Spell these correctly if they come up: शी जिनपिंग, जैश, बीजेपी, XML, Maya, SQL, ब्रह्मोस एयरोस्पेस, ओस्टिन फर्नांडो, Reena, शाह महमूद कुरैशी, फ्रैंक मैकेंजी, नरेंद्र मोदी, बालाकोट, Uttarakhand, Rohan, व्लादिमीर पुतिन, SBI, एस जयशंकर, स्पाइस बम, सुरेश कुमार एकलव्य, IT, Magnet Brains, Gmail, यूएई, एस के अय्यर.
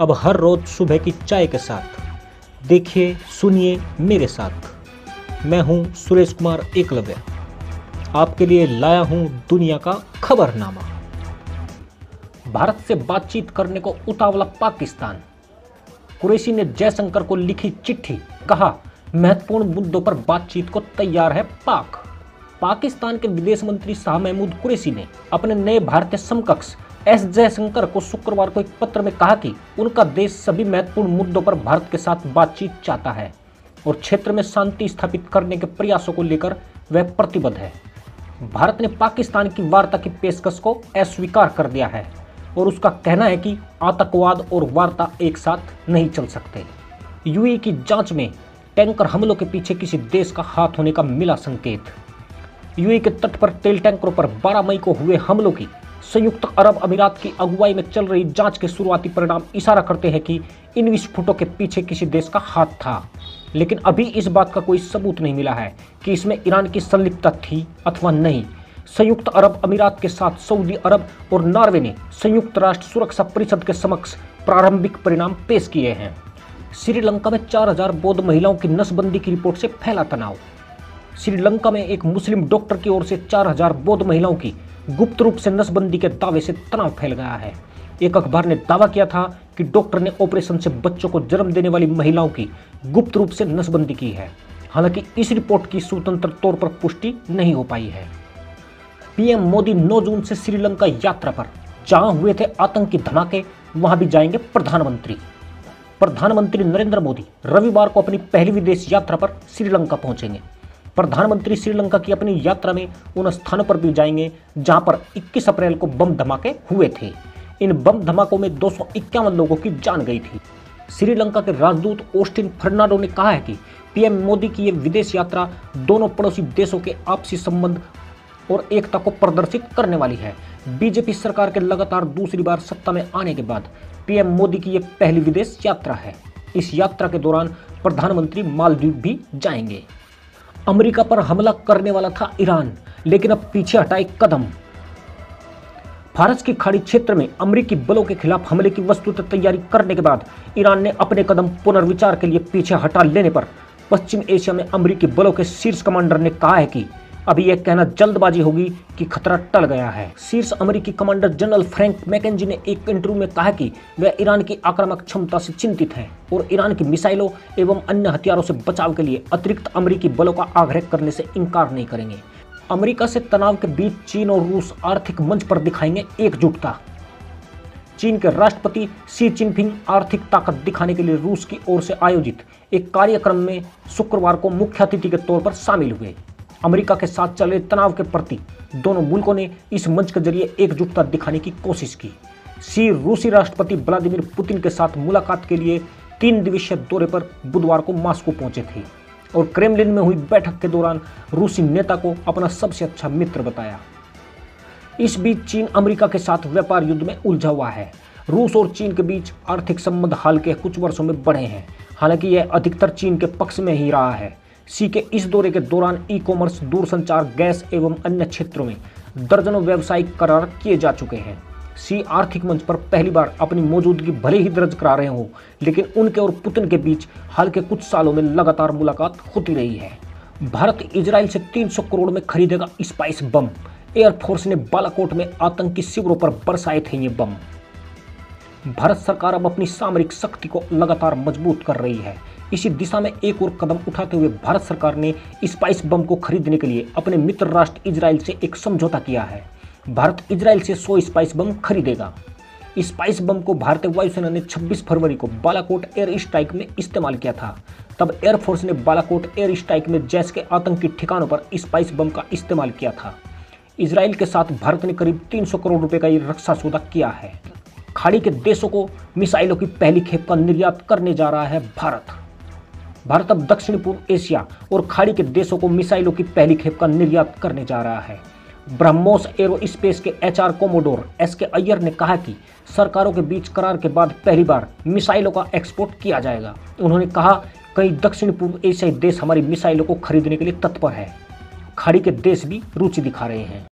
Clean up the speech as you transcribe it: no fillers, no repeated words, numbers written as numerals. अब हर रोज सुबह की चाय के साथ देखिए सुनिए मेरे साथ। मैं हूं सुरेश कुमार एकलव्य, आपके लिए लाया हूं दुनिया का खबरनामा। भारत से बातचीत करने को उतावला पाकिस्तान, कुरैशी ने जयशंकर को लिखी चिट्ठी, कहा महत्वपूर्ण मुद्दों पर बातचीत को तैयार है पाक। पाकिस्तान के विदेश मंत्री शाह महमूद कुरैशी ने अपने नए भारतीय समकक्ष एस जयशंकर को शुक्रवार को एक पत्र में कहा कि उनका देश सभी महत्वपूर्ण मुद्दों पर भारत के साथ बातचीत चाहता है और क्षेत्र में शांति स्थापित करने के प्रयासों को लेकर वह प्रतिबद्ध है। भारत ने पाकिस्तान की वार्ता की पेशकश को अस्वीकार कर दिया है और उसका कहना है कि आतंकवाद और वार्ता एक साथ नहीं चल सकते। यूएई की जांच में टैंकर हमलों के पीछे किसी देश का हाथ होने का मिला संकेत। यूएई के तट पर तेल टैंकरों पर 12 मई को हुए हमलों की संयुक्त अरब अमीरात की अगुवाई में चल रही जांच के शुरुआती परिणाम इशारा करते हैं कि इन विस्फोटों के पीछे किसी देश का हाथ था, लेकिन अभी इस बात का कोई सबूत नहीं मिला है कि इसमें ईरान की संलिप्तता थी अथवा नहीं। संयुक्त अरब अमीरात के साथ सऊदी अरब और नॉर्वे ने संयुक्त राष्ट्र सुरक्षा परिषद के समक्ष प्रारंभिक परिणाम पेश किए हैं। श्रीलंका में 4000 बौद्ध महिलाओं की नसबंदी की रिपोर्ट से फैला तनाव। श्रीलंका में एक मुस्लिम डॉक्टर की ओर से 4000 बौद्ध महिलाओं की गुप्त रूप से नसबंदी के दावे से तनाव फैल गया है। एक अखबार ने दावा किया था कि डॉक्टर ने ऑपरेशन से बच्चों को जन्म देने वाली महिलाओं की गुप्त रूप से नसबंदी की है। हालांकि इस रिपोर्ट की स्वतंत्र तौर पर पुष्टि नहीं हो पाई है। पीएम मोदी 9 जून से श्रीलंका यात्रा पर, जहां हुए थे आतंकी धमाके वहां भी जाएंगे प्रधानमंत्री। प्रधानमंत्री नरेंद्र मोदी रविवार को अपनी पहली विदेश यात्रा पर श्रीलंका पहुंचेंगे। प्रधानमंत्री श्रीलंका की अपनी यात्रा में उन स्थानों पर भी जाएंगे जहां पर 21 अप्रैल को बम धमाके हुए थे। इन बम धमाकों में 251 लोगों की जान गई थी। श्रीलंका के राजदूत ओस्टिन फर्नांडो ने कहा है कि पीएम मोदी की ये विदेश यात्रा दोनों पड़ोसी देशों के आपसी संबंध और एकता को प्रदर्शित करने वाली है। बीजेपी सरकार के लगातार दूसरी बार सत्ता में आने के बाद पीएम मोदी की ये पहली विदेश यात्रा है। इस यात्रा के दौरान प्रधानमंत्री मालदीव भी जाएंगे। अमेरिका पर हमला करने वाला था ईरान, लेकिन अब पीछे हटाए कदम। फारस की खाड़ी क्षेत्र में अमेरिकी बलों के खिलाफ हमले की वस्तुतः तैयारी करने के बाद ईरान ने अपने कदम पुनर्विचार के लिए पीछे हटा लेने पर पश्चिम एशिया में अमेरिकी बलों के शीर्ष कमांडर ने कहा है कि अभी यह कहना जल्दबाजी होगी कि खतरा टल गया है। शीर्ष अमेरिकी कमांडर जनरल फ्रैंक मैकेंजी ने एक इंटरव्यू में कहा कि वह ईरान की आक्रामक क्षमता से चिंतित हैं और ईरान की मिसाइलों एवं अन्य हथियारों से बचाव के लिए अतिरिक्त अमेरिकी बलों का आग्रह करने से इनकार नहीं करेंगे। अमेरिका से तनाव के बीच चीन और रूस आर्थिक मंच पर दिखाएंगे एकजुटता। चीन के राष्ट्रपति शी जिनपिंग आर्थिक ताकत दिखाने के लिए रूस की ओर से आयोजित एक कार्यक्रम में शुक्रवार को मुख्य अतिथि के तौर पर शामिल हुए। अमेरिका के साथ चल रहे तनाव के प्रति दोनों मुल्कों ने इस मंच के जरिए एकजुटता दिखाने की कोशिश की। शी रूसी राष्ट्रपति व्लादिमीर पुतिन के साथ मुलाकात के लिए 3 दिवसीय दौरे पर बुधवार को मॉस्को पहुंचे थे और क्रेमलिन में हुई बैठक के दौरान रूसी नेता को अपना सबसे अच्छा मित्र बताया। इस बीच चीन अमेरिका के साथ व्यापार युद्ध में उलझा हुआ है। रूस और चीन के बीच आर्थिक संबंध हाल के कुछ वर्षों में बढ़े हैं, हालांकि यह अधिकतर चीन के पक्ष में ही रहा है। सी के इस दौरे के दौरान ई कॉमर्स, दूरसंचार, गैस एवं अन्य क्षेत्रों में दर्जनों व्यावसायिक करार किए जा चुके हैं। सी आर्थिक मंच पर पहली बार अपनी मौजूदगी भले ही दर्ज करा रहे हों, लेकिन उनके और पुतिन के बीच हाल के कुछ सालों में लगातार मुलाकात होती रही है। भारत इजराइल से 300 करोड़ में खरीदेगा स्पाइस बम। एयरफोर्स ने बालाकोट में आतंकी शिविरों पर बरसाए थे ये बम। भारत सरकार अब अपनी सामरिक शक्ति को लगातार मजबूत कर रही है। इसी दिशा में एक और कदम उठाते हुए भारत सरकार ने स्पाइस बम को खरीदने के लिए अपने मित्र राष्ट्र इजराइल से एक समझौता किया है। भारत इजराइल से 100 स्पाइस बम खरीदेगा। स्पाइस बम को भारतीय वायुसेना ने 26 फरवरी को बालाकोट एयर स्ट्राइक में इस्तेमाल किया था। तब एयरफोर्स ने बालाकोट एयर स्ट्राइक में जैश के आतंकी ठिकानों पर स्पाइस बम का इस्तेमाल किया था। इजराइल के साथ भारत ने करीब 300 करोड़ रुपये का ये रक्षा सौदा किया है। खाड़ी के देशों को मिसाइलों की पहली खेप का निर्यात करने जा रहा है भारत। भारत अब दक्षिण पूर्व एशिया और खाड़ी के देशों को मिसाइलों की पहली खेप का निर्यात करने जा रहा है। ब्रह्मोस एयरोस्पेस के HR commodore एस के अय्यर ने कहा कि सरकारों के बीच करार के बाद पहली बार मिसाइलों का एक्सपोर्ट किया जाएगा। उन्होंने कहा कई दक्षिण पूर्व एशियाई देश हमारी मिसाइलों को खरीदने के लिए तत्पर है। खाड़ी के देश भी रुचि दिखा रहे हैं।